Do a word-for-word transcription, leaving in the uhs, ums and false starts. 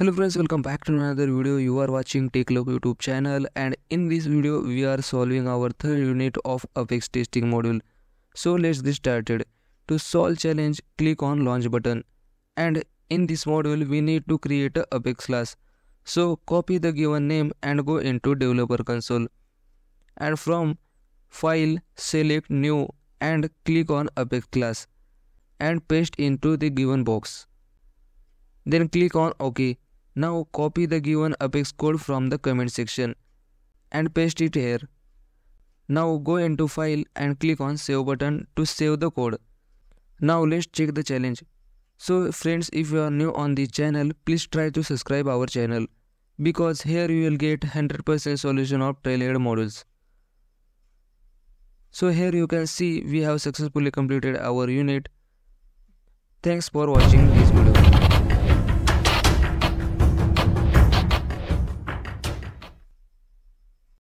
Hello friends, welcome back to another video. You are watching Tech Lok YouTube channel, and in this video we are solving our third unit of Apex testing module. So let's get started. To solve challenge, click on launch button, and in this module we need to create a Apex class. So copy the given name and go into developer console, and from file select new and click on Apex class and paste into the given box. Then click on OK. Now copy the given Apex code from the comment section and paste it here. Now go into file and click on save button to save the code. Now let's check the challenge. So friends, if you are new on the channel, please try to subscribe our channel, because here you will get one hundred percent solution of Trailhead models. So here you can see we have successfully completed our unit. Thanks for watching.